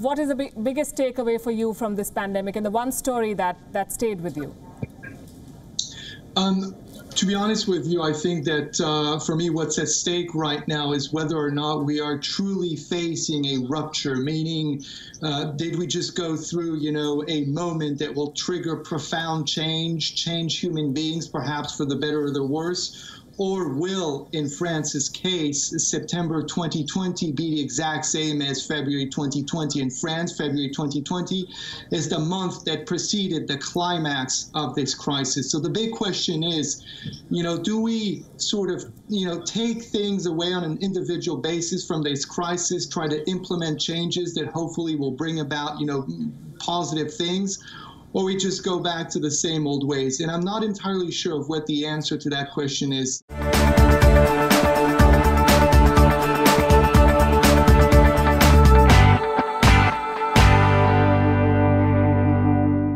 what is the biggest takeaway for you from this pandemic and the one story that stayed with you? To be honest with you, I think that for me, what's at stake right now is whether or not we are truly facing a rupture, meaning did we just go through, you know, a moment that will trigger profound change human beings, perhaps for the better or the worse? Or will, in France's case, September 2020 be the exact same as February 2020? In France, February 2020 is the month that preceded the climax of this crisis. So the big question is, you know, do we sort of, you know, take things away on an individual basis from this crisis, try to implement changes that hopefully will bring about, you know, positive things? Or we just go back to the same old ways? And I'm not entirely sure of what the answer to that question is.